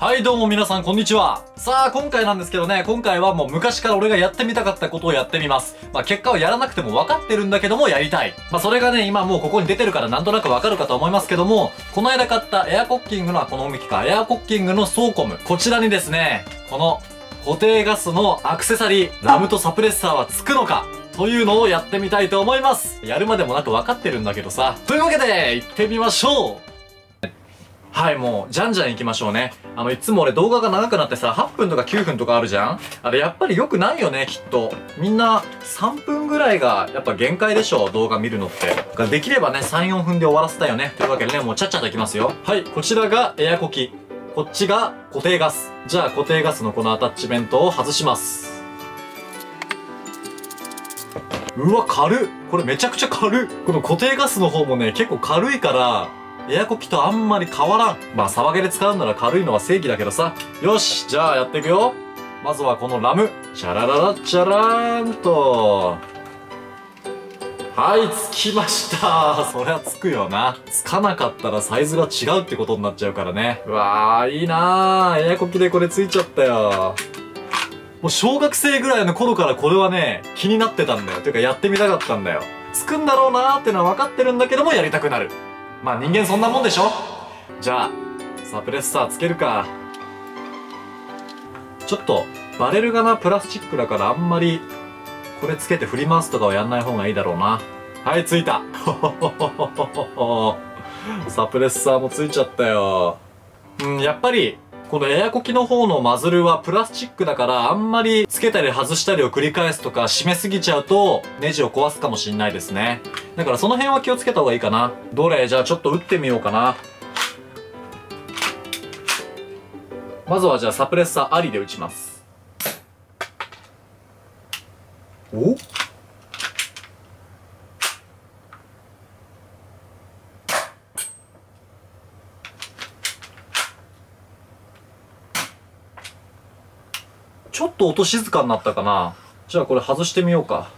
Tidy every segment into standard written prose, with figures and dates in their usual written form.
はいどうも皆さんこんにちは。さあ今回なんですけどね、今回はもう昔から俺がやってみたかったことをやってみます。まあ結果はやらなくても分かってるんだけどもやりたい。まあそれがね、今もうここに出てるからなんとなく分かるかと思いますけども、この間買ったエアコッキングの、この向きか、エアコッキングのSOCOM。こちらにですね、この固定ガスのアクセサリー、ラムとサプレッサーはつくのかというのをやってみたいと思います。やるまでもなく分かってるんだけどさ。というわけで、行ってみましょう。はい、もう、じゃんじゃん行きましょうね。いつも俺動画が長くなってさ、8分とか9分とかあるじゃん？あれ、やっぱり良くないよね、きっと。みんな、3分ぐらいが、やっぱ限界でしょ、動画見るのって。だからできればね、3、4分で終わらせたいよね。というわけでね、もうちゃっちゃと行きますよ。はい、こちらがエアコキ。こっちが固定ガス。じゃあ、固定ガスのこのアタッチメントを外します。うわ、軽っ！これめちゃくちゃ軽っ！この固定ガスの方もね、結構軽いから、エアコキとあんまり変わらん。まあ、サバゲで使うなら軽いのは正義だけどさ。よし、じゃあやっていくよ。まずはこのラム。チャラララチャラーンと。はい、つきました。そりゃつくよな。つかなかったらサイズが違うってことになっちゃうからね。うわー、いいなー。エアコキでこれついちゃったよ。もう小学生ぐらいの頃からこれはね、気になってたんだよ。ていうかやってみたかったんだよ。つくんだろうなーってのは分かってるんだけども、やりたくなる。まあ人間そんなもんでしょ。じゃあサプレッサーつけるか。ちょっとバレルがなプラスチックだからあんまりこれつけて振り回すとかはやんない方がいいだろうな。はい、ついた。サプレッサーもついちゃったよ。うん、やっぱりこのエアコキの方のマズルはプラスチックだからあんまりつけたり外したりを繰り返すとか締めすぎちゃうとネジを壊すかもしんないですね。だからその辺は気をつけた方がいいかな。どれ？じゃあちょっと打ってみようかな。まずはじゃあサプレッサーありで打ちます。お？ちょっと音静かになったかな。じゃあこれ外してみようか。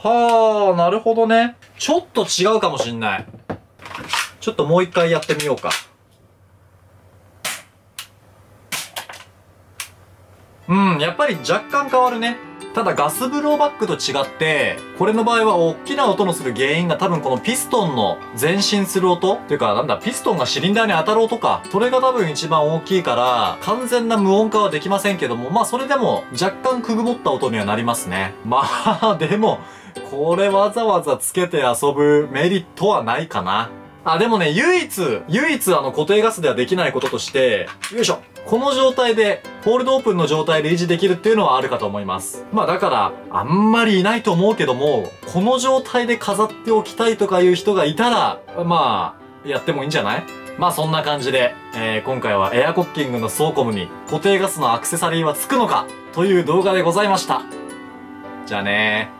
はあ、なるほどね。ちょっと違うかもしんない。ちょっともう一回やってみようか。うん、やっぱり若干変わるね。ただガスブローバックと違って、これの場合は大きな音のする原因が多分このピストンの前進する音っていうかなんだ、ピストンがシリンダーに当たる音か。それが多分一番大きいから、完全な無音化はできませんけども、まあそれでも若干くぐもった音にはなりますね。まあ、でも、これわざわざつけて遊ぶメリットはないかな。あ、でもね、唯一固定ガスではできないこととして、よいしょ。この状態で、ホールドオープンの状態で維持できるっていうのはあるかと思います。まあだから、あんまりいないと思うけども、この状態で飾っておきたいとかいう人がいたら、まあ、やってもいいんじゃない？まあそんな感じで、今回はエアコッキングのSOCOMに固定ガスのアクセサリーはつくのかという動画でございました。じゃあねー。